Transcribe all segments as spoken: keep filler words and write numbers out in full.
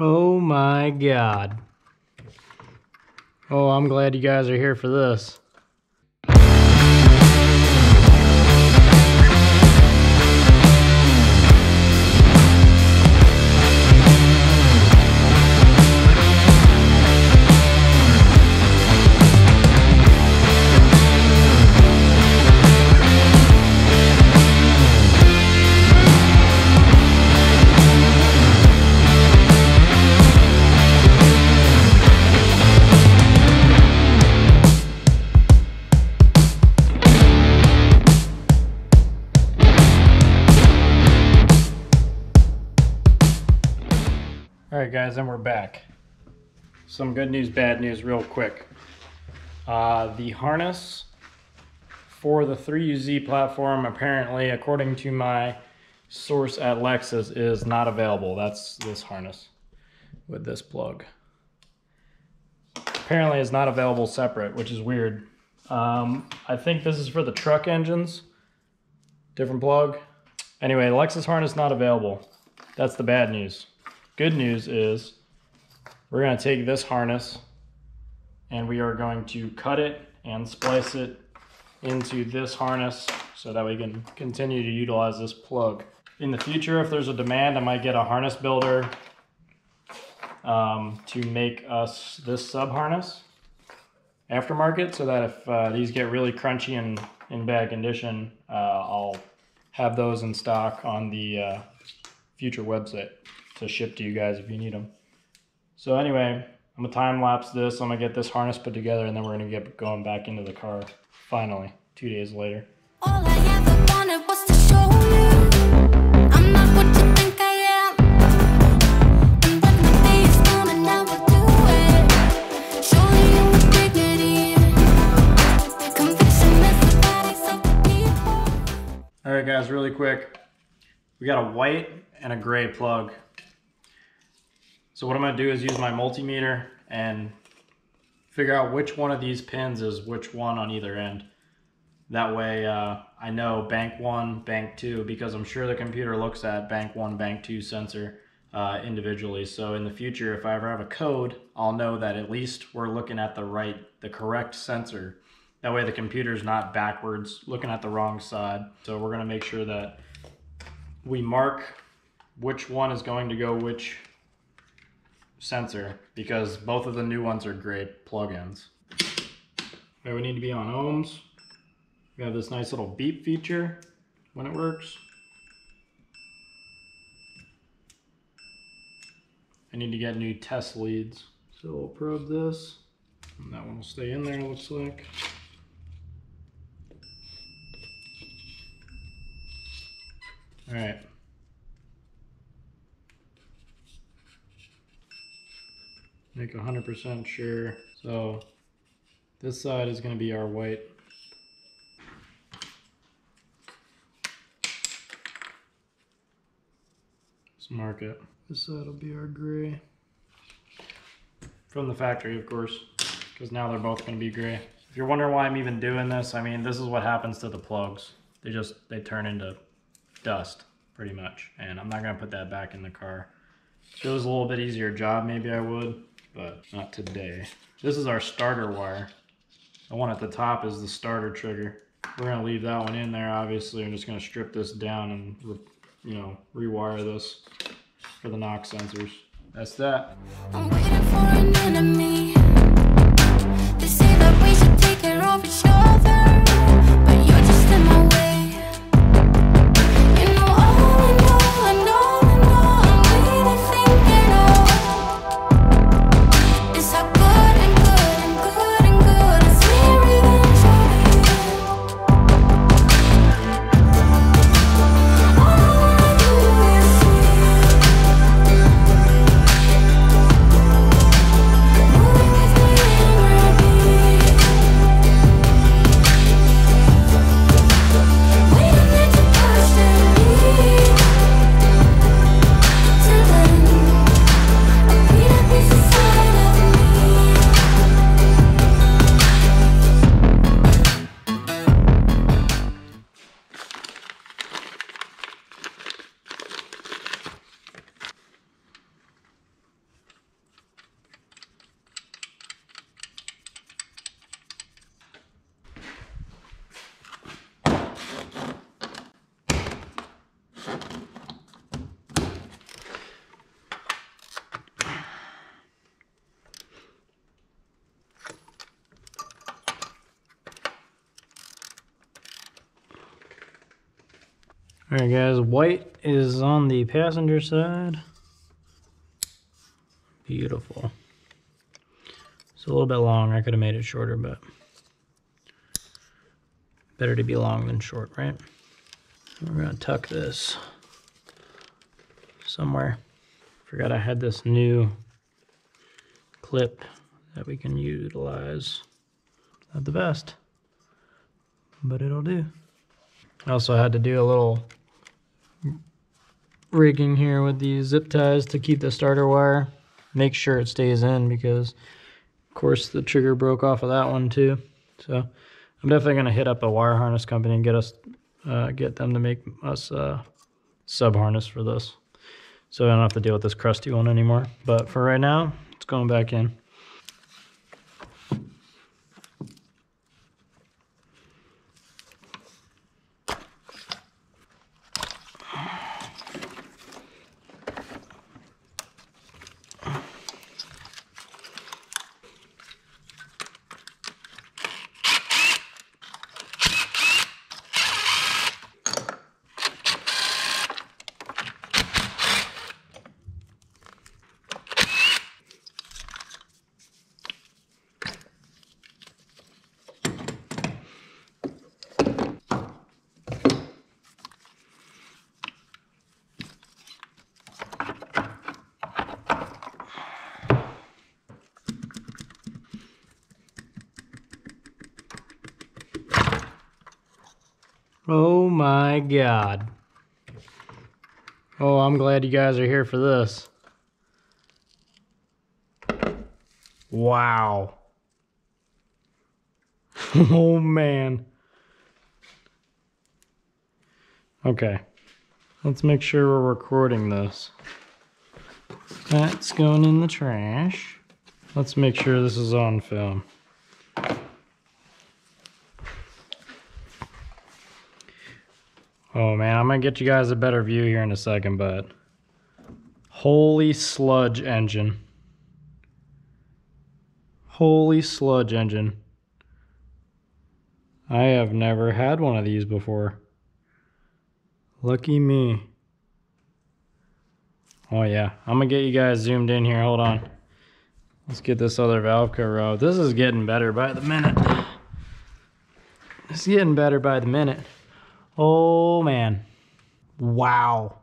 Oh my God. Oh, I'm glad you guys are here for this. Alright guys, and we're back. Some good news, bad news real quick. Uh, the harness for the three U Z platform, apparently, according to my source at Lexus, is not available. That's this harness with this plug. Apparently it's not available separate, which is weird. Um, I think this is for the truck engines. Different plug. Anyway, Lexus harness not available. That's the bad news. Good news is we're going to take this harness and we are going to cut it and splice it into this harness so that we can continue to utilize this plug. In the future, if there's a demand, I might get a harness builder um, to make us this sub harness aftermarket, so that if uh, these get really crunchy and in bad condition, uh, I'll have those in stock on the uh, future website to ship to you guys if you need them. So anyway, I'm gonna time lapse this. I'm gonna get this harness put together, and then we're gonna get going back into the car. Finally, two days later. All I ever wanted was to show you I'm not what you think I am. And when the day is gone and I will do it, surely you with dignity. Conviction is the bodies of the people. All right guys, really quick. We got a white and a gray plug. So what I'm going to do is use my multimeter and figure out which one of these pins is which one on either end. That way uh, I know bank one, bank two, because I'm sure the computer looks at bank one, bank two sensor uh, individually. So in the future, if I ever have a code, I'll know that at least we're looking at the right, the correct sensor. That way the computer's not backwards, looking at the wrong side. So we're going to make sure that we mark which one is going to go which sensor, because both of the new ones are great plugins. Okay, we need to be on ohms. We have this nice little beep feature when it works. I need to get new test leads. So we'll probe this, and that one will stay in there, looks like. All right. Make one hundred percent sure. So this side is going to be our white. Let's mark it. This side will be our gray. From the factory, of course, because now they're both going to be gray. If you're wondering why I'm even doing this, I mean, this is what happens to the plugs. They just, they turn into dust, pretty much. And I'm not going to put that back in the car. If it was a little bit easier job, maybe I would. But not today. This is our starter wire. The one at the top is the starter trigger. We're gonna leave that one in there, obviously. I'm just gonna strip this down and, you know, rewire this for the knock sensors. That's that. I'm waiting for an enemy. They say that we should take care of each other, but you're just in my way. Alright guys, white is on the passenger side. Beautiful. It's a little bit long. I could have made it shorter, but better to be long than short, right? We're gonna tuck this somewhere. Forgot I had this new clip that we can utilize. Not the best, but it'll do. I also had to do a little rigging here with these zip ties to keep the starter wire. Make sure it stays in because, of course, the trigger broke off of that one too. So I'm definitely going to hit up a wire harness company and get us, uh, get them to make us uh, sub harness for this, so I don't have to deal with this crusty one anymore. But for right now, it's going back in. Oh my God. Oh, I'm glad you guys are here for this. Wow. Oh man. Okay. Let's make sure we're recording this. That's going in the trash. Let's make sure this is on film. Oh man, I'm gonna get you guys a better view here in a second, but holy sludge engine. Holy sludge engine. I have never had one of these before. Lucky me. Oh yeah, I'm gonna get you guys zoomed in here, hold on. Let's get this other valve cover out. This is getting better by the minute. It's getting better by the minute. Oh man, wow.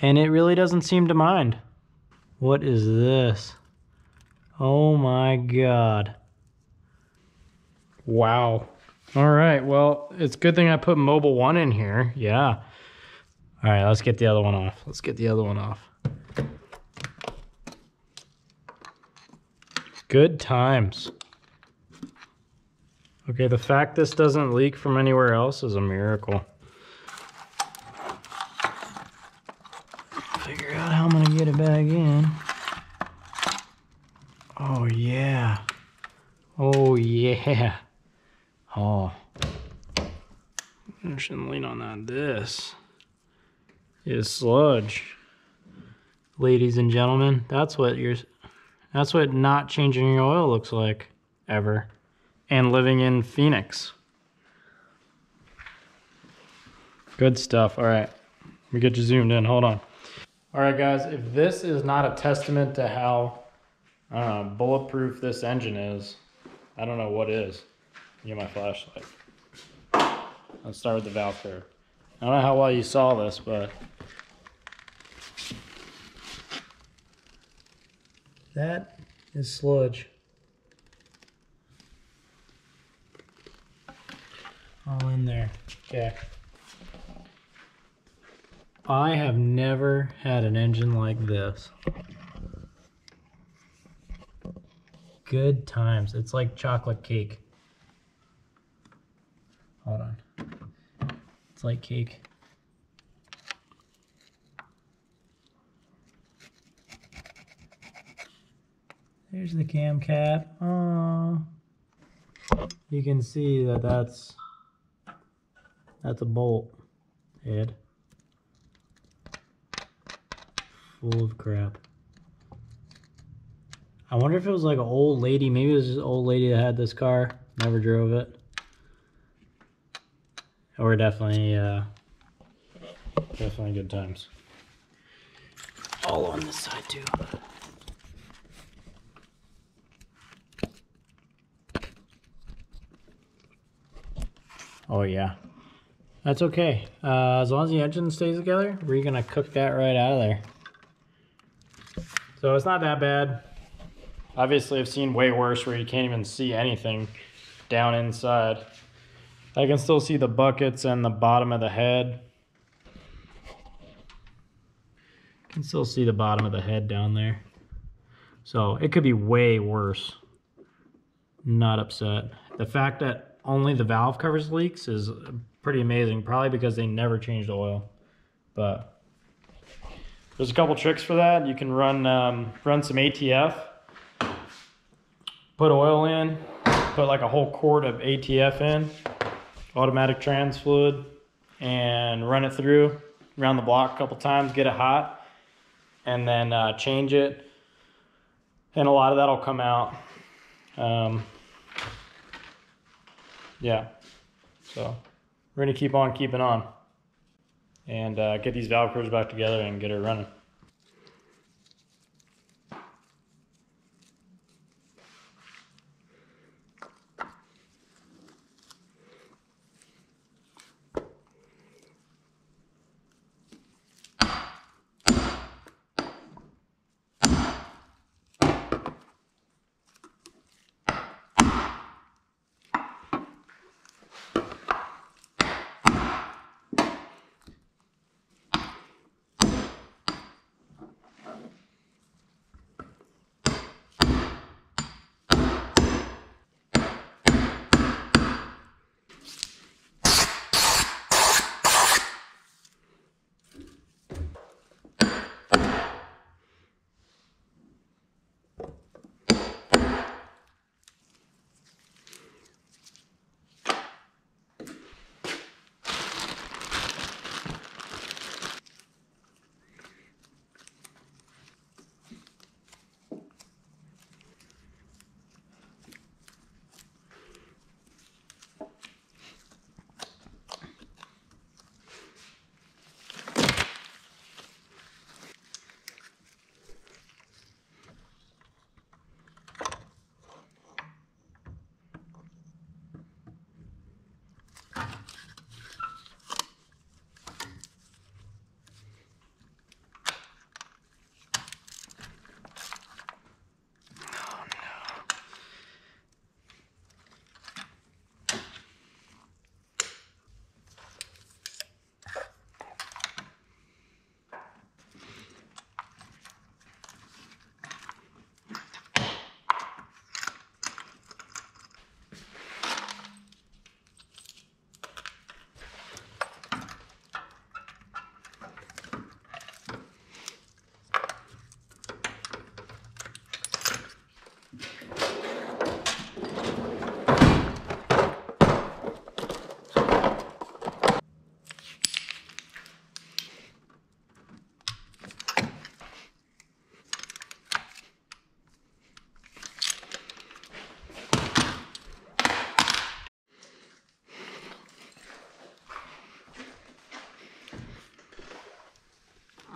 And it really doesn't seem to mind. What is this? Oh my God. Wow. All right, well, it's a good thing I put Mobile One in here, yeah. All right, let's get the other one off. Let's get the other one off. Good times. Okay, the fact this doesn't leak from anywhere else is a miracle. Figure out how I'm gonna get it back in. Oh yeah. Oh yeah. Oh. I shouldn't lean on that. This is sludge. Ladies and gentlemen, that's what your that's what not changing your oil looks like ever. And living in Phoenix. Good stuff. All right, let me get you zoomed in, hold on. All right guys, if this is not a testament to how I don't know, bulletproof this engine is, I don't know what is. Get my flashlight. Let's start with the valve curve. I don't know how well you saw this, but that is sludge. All in there. Okay. I have never had an engine like this. Good times. It's like chocolate cake. Hold on. It's like cake. There's the cam cap. Aww. You can see that that's That's a bolt head. Full of crap. I wonder if it was like an old lady. Maybe it was just an old lady that had this car. Never drove it. We're definitely, uh, definitely good times. All on this side too. Oh yeah, that's okay. Uh, as long as the engine stays together, we're gonna cook that right out of there. So it's not that bad. Obviously I've seen way worse where you can't even see anything down inside. I can still see the buckets and the bottom of the head. I can still see the bottom of the head down there. So it could be way worse. Not upset. The fact that only the valve covers leaks is pretty amazing, probably because they never changed oil. But there's a couple tricks for that. You can run um, run some A T F, put oil in, put like a whole quart of A T F in, automatic trans fluid, and run it through around the block a couple times, get it hot, and then uh, change it. And a lot of that'll come out. Um, Yeah, so we're gonna keep on keeping on and uh, get these valve covers back together and get her running.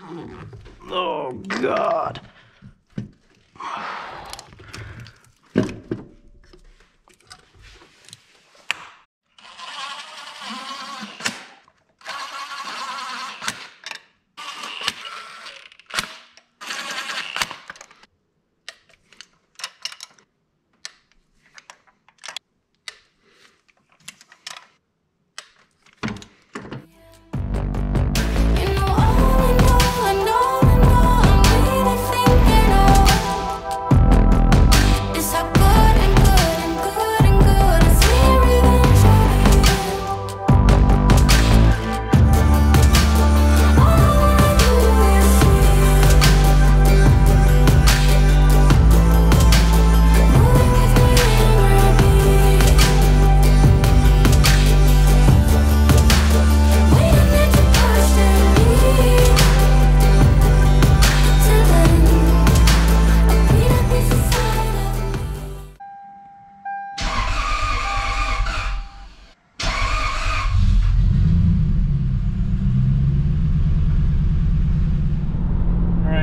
Oh, God. You know, all I know, I know, I need a thing.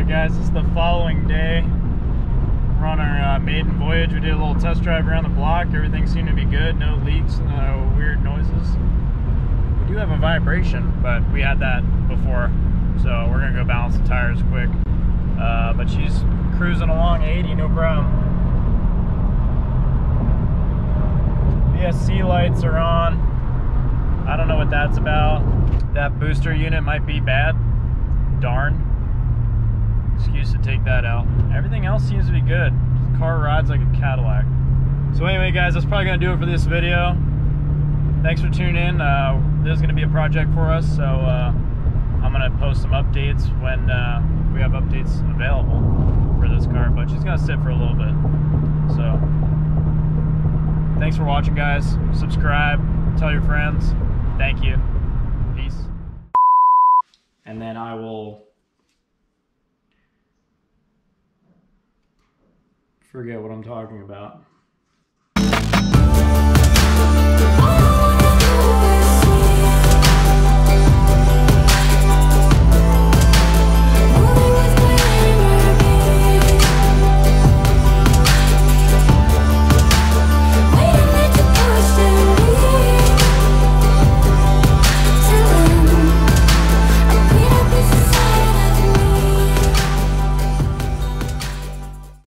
guys, it's the following day. We're on our uh, maiden voyage. We did a little test drive around the block. Everything seemed to be good. No leaks, no weird noises. We do have a vibration, but we had that before, so we're gonna go balance the tires quick. Uh, but she's cruising along eighty, no problem. B S C lights are on. I don't know what that's about. That booster unit might be bad. Darn. Excuse to take that out. Everything else seems to be good. The car rides like a Cadillac. So anyway, guys, that's probably gonna do it for this video. Thanks for tuning in. Uh, this is gonna be a project for us, so uh, I'm gonna post some updates when uh, we have updates available for this car, but she's gonna sit for a little bit, so. Thanks for watching, guys. Subscribe, tell your friends. Thank you. Peace. And then I will forget what I'm talking about.